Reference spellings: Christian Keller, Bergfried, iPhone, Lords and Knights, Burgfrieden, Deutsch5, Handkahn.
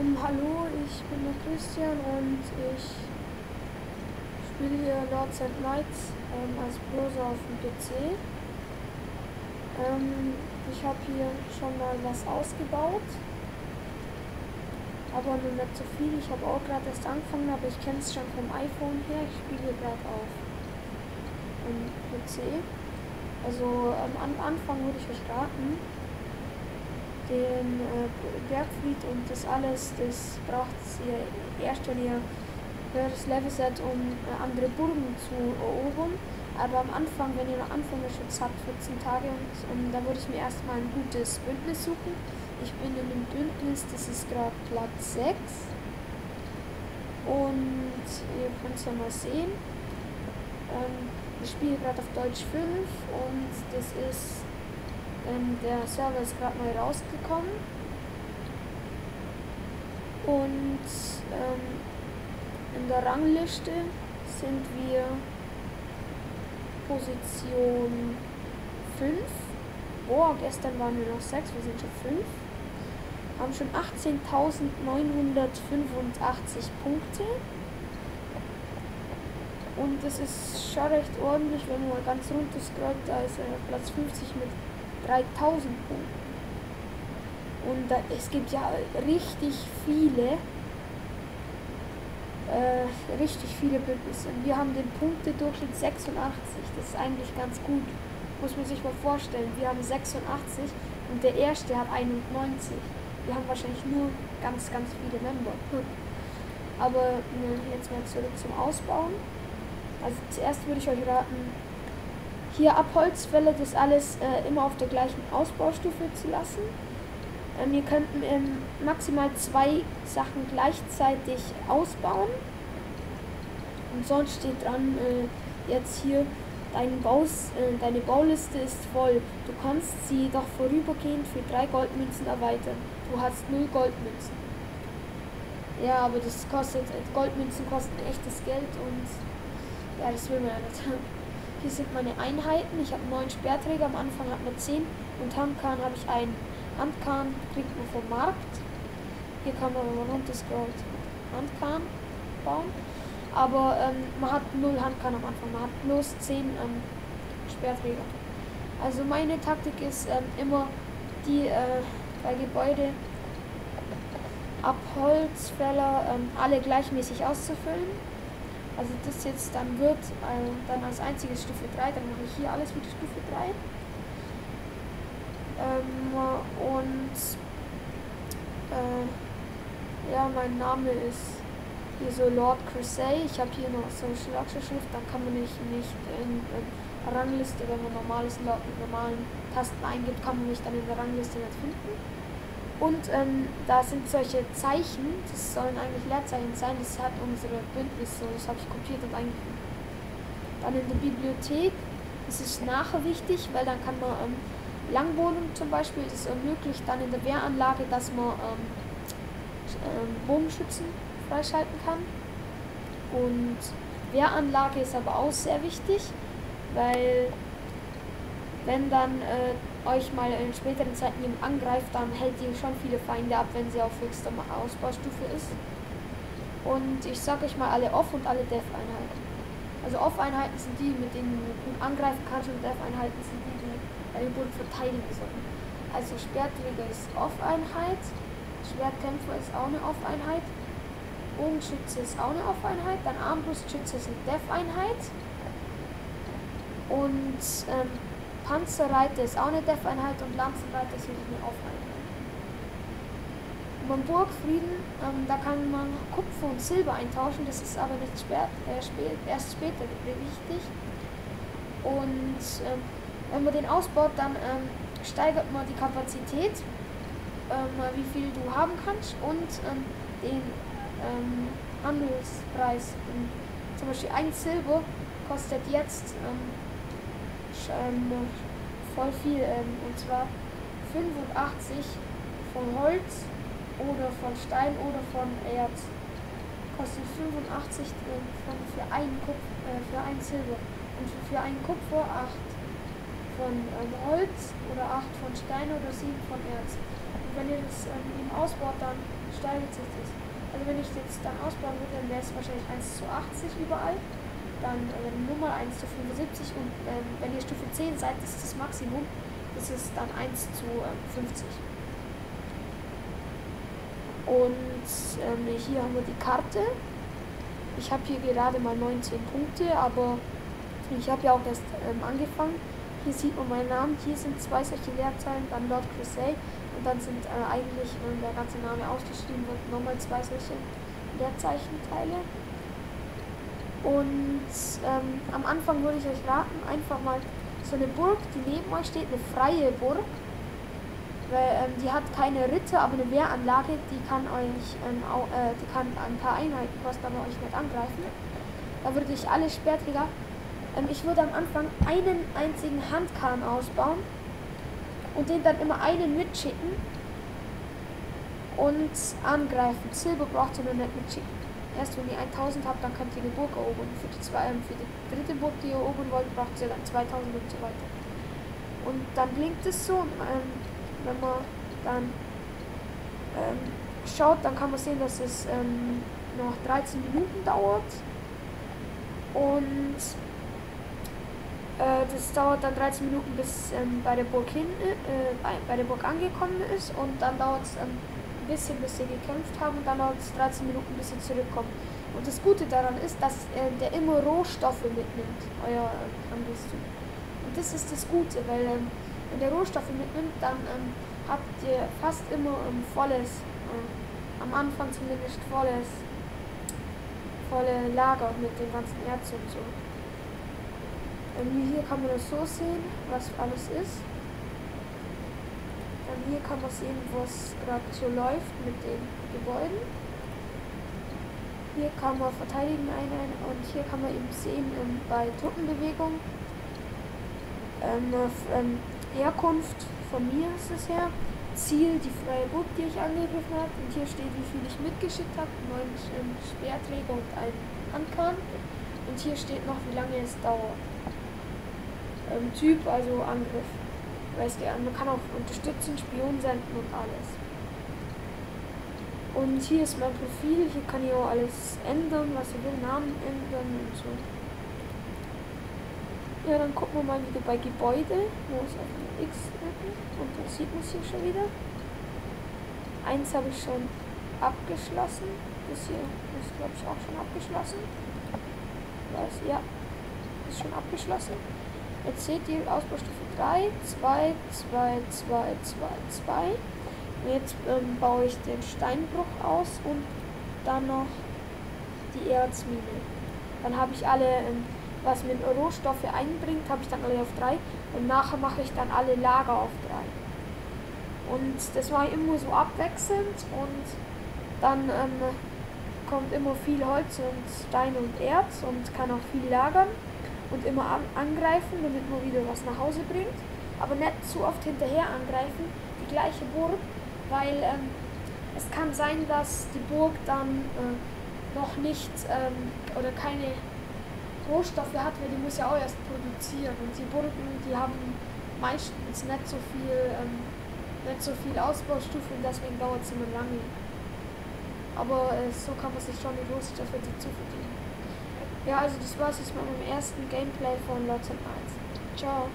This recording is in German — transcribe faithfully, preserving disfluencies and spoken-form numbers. Um, hallo, ich bin der Christian und ich spiele hier Lords and Knights ähm, als Browser auf dem P C. Ähm, ich habe hier schon mal was ausgebaut, aber nur nicht so viel. Ich habe auch gerade erst angefangen, aber ich kenne es schon vom iPhone her. Ich spiele hier gerade auf dem P C. Also ähm, am Anfang würde ich hier starten. Den äh, Bergfried und das alles, das braucht ihr erst, wenn ihr höheres Level seid, um äh, andere Burgen zu erobern. Aber am Anfang, wenn ihr noch Anfängerschutz habt, vierzehn Tage, und um, da würde ich mir erstmal ein gutes Bündnis suchen. Ich bin in dem Bündnis, das ist gerade Platz sechs. Und ihr könnt es ja mal sehen. Ähm, ich spiele gerade auf Deutsch fünf und das ist. Ähm, der Server ist gerade neu rausgekommen und ähm, in der Rangliste sind wir Position fünf. Boah, gestern waren wir noch sechs, wir sind schon fünf. Haben schon achtzehntausendneunhundertfünfundachtzig Punkte und das ist schon recht ordentlich, wenn man ganz runter scrollt, da ist er auf Platz fünfzig mit dreitausend Punkten. Und da, es gibt ja richtig viele äh, richtig viele Bündnisse. Und wir haben den Punktedurchschnitt sechsundachtzig. Das ist eigentlich ganz gut. Muss man sich mal vorstellen. Wir haben sechsundachtzig und der erste hat einundneunzig. Wir haben wahrscheinlich nur ganz, ganz viele Member. Hm. Aber ne, jetzt mal zurück zum Ausbauen. Also zuerst würde ich euch raten, hier Abholzwelle, das alles äh, immer auf der gleichen Ausbaustufe zu lassen. Ähm, ihr könnt ähm, maximal zwei Sachen gleichzeitig ausbauen. Und sonst steht dran, äh, jetzt hier, dein Baus, äh, deine Bauliste ist voll. Du kannst sie doch vorübergehend für drei Goldmünzen erweitern. Du hast null Goldmünzen. Ja, aber das kostet, Goldmünzen kosten echtes Geld und ja, das will man ja nicht. Hier sind meine Einheiten. Ich habe neun Speerträger, am Anfang hat man zehn und Handkahn habe ich einen. Handkahn kriegt man vom Markt. Hier kann man, wenn man runter scrollt, Handkahn bauen. Aber ähm, man hat null Handkahn am Anfang, man hat bloß zehn ähm, Speerträger. Also meine Taktik ist ähm, immer die äh, bei Gebäude Abholzfäller ähm, alle gleichmäßig auszufüllen. Also das jetzt dann wird äh, dann als einziges Stufe drei, dann mache ich hier alles mit Stufe drei. Ähm, und äh, ja, mein Name ist hier so Lord Crusade. Ich habe hier noch so eine Schlagschrift, dann kann man nicht, nicht in, in der Rangliste, wenn man normales Lord mit normalen Tasten eingibt, kann man mich dann in der Rangliste nicht finden. Und ähm, da sind solche Zeichen, das sollen eigentlich Leerzeichen sein, das hat unsere Bündnis so, das habe ich kopiert und eingefügt. Dann in der Bibliothek, das ist nachher wichtig, weil dann kann man ähm, Langbogen zum Beispiel, das ermöglicht dann in der Wehranlage, dass man ähm, ähm, Bogenschützen freischalten kann. Und Wehranlage ist aber auch sehr wichtig, weil wenn dann äh, euch mal in späteren Zeiten jemand angreift, dann hält ihr schon viele Feinde ab, wenn sie auf höchster Ausbaustufe ist. Und ich sage euch mal alle Off- und alle Def-Einheiten. Also Off-Einheiten sind die, mit denen man angreifen kann, und Def-Einheiten sind die, die den Boden verteidigen sollen. Also Schwertträger ist Off-Einheit, Schwertkämpfer ist auch eine Off-Einheit, Bogenschütze ist auch eine Off-Einheit, dann Armbrustschütze ist eine Def-Einheit und ähm, Panzerreiter ist auch eine Def-Einheit und Lanzenreiter ist wirklich eine Off-Einheit. Beim Burgfrieden, ähm, da kann man Kupfer und Silber eintauschen, das ist aber nicht spät, äh, spät, erst später wichtig. Und ähm, wenn man den ausbaut, dann ähm, steigert man die Kapazität, ähm, wie viel du haben kannst und ähm, den ähm, Handelspreis. Und zum Beispiel ein Silber kostet jetzt ähm, Ähm, voll viel ähm, und zwar fünfundachtzig von Holz oder von Stein oder von Erz, kostet fünfundachtzig äh, von, für einen Kupfer, äh, für ein Silber und für, für einen Kupfer acht, für von ähm, Holz oder acht von Stein oder sieben von Erz. Und wenn ihr das ähm, eben ausbaut, dann steigert sich das. Also wenn ich jetzt dann ausbauen würde, dann wäre es wahrscheinlich eins zu achtzig überall. Dann äh, Nummer eins zu fünfundsiebzig und ähm, wenn ihr Stufe zehn seid, das ist das Maximum. Das ist dann eins zu fünfzig. Und ähm, hier haben wir die Karte. Ich habe hier gerade mal neunzehn Punkte, aber ich habe ja auch erst ähm, angefangen. Hier sieht man meinen Namen, hier sind zwei solche Leerzeilen, dann Lord Crusade und dann sind äh, eigentlich, wenn der ganze Name ausgeschrieben wird, nochmal zwei solche Leerzeichenteile. Und ähm, am Anfang würde ich euch raten, einfach mal so eine Burg, die neben euch steht, eine freie Burg, weil ähm, die hat keine Ritter, aber eine Wehranlage, die kann euch ähm, auch, äh, die kann ein paar Einheiten kosten, aber euch nicht angreifen. Da würde ich alle Sperrträger. Ähm, ich würde am Anfang einen einzigen Handkahn ausbauen und den dann immer einen mitschicken und angreifen. Silber braucht ihr nur nicht mitschicken. Erst wenn ihr tausend habt, dann könnt ihr die Burg erobern. Für die, zwei, ähm, für die dritte Burg, die ihr erobern wollt, braucht ihr dann zweitausend und so weiter. Und dann blinkt es so, und, ähm, wenn man dann ähm, schaut, dann kann man sehen, dass es ähm, noch dreizehn Minuten dauert. Und äh, das dauert dann dreizehn Minuten, bis ähm, bei der Burg hin, äh, bei, bei der Burg angekommen ist. Und dann dauert es ähm, ein bisschen, bis sie gekämpft haben. Und dann dauert es dreizehn Minuten, bis sie zurückkommen. Und das Gute daran ist, dass äh, der immer Rohstoffe mitnimmt, euer äh, Handelstum. Und das ist das Gute, weil ähm, wenn der Rohstoffe mitnimmt, dann ähm, habt ihr fast immer ähm, volles, äh, am Anfang zumindest volles, volle Lager mit dem ganzen Erz und so. Ähm, hier kann man das so sehen, was alles ist. Dann hier kann man sehen, was gerade so läuft mit den Gebäuden. Hier kann man verteidigen einen und hier kann man eben sehen ähm, bei Truppenbewegung. Ähm, ähm, Herkunft, von mir ist es her, Ziel, die freie Burg, die ich angegriffen habe, und hier steht, wie viel ich mitgeschickt habe, neun ähm, Speerträger und einen Handkahn, und hier steht noch, wie lange es dauert. Ähm, Typ, also Angriff. Weißt du, man kann auch unterstützen, Spion senden und alles. Und hier ist mein Profil, hier kann ich auch alles ändern, was ich will, Namen ändern und so. Ja, dann gucken wir mal wieder bei Gebäude, wo es auf dem X ist, und das sieht man hier schon wieder. Eins habe ich schon abgeschlossen, das hier ist glaube ich auch schon abgeschlossen. Was? Ja, ist schon abgeschlossen. Jetzt seht ihr Ausbaustufe drei, zwei, zwei, zwei, zwei, zwei. Und jetzt ähm, baue ich den Steinbruch aus und dann noch die Erzmine. Dann habe ich alle... Ähm, was mit Rohstoffe einbringt, habe ich dann alle auf drei und nachher mache ich dann alle Lager auf drei. Und das war immer so abwechselnd und dann ähm, kommt immer viel Holz und Stein und Erz und kann auch viel lagern und immer an angreifen, damit man wieder was nach Hause bringt. Aber nicht zu oft hinterher angreifen, die gleiche Burg, weil ähm, es kann sein, dass die Burg dann äh, noch nicht ähm, oder keine Rohstoffe hat, weil die muss ja auch erst produzieren und die Burgen, die haben meistens nicht so viel, ähm, nicht so viel Ausbaustufen und deswegen dauert es immer lange. Aber äh, so kann man sich schon die Rohstoffe dazu verdienen. Ja, also das war es jetzt mal mit dem ersten Gameplay von Lords and Knights. Ciao!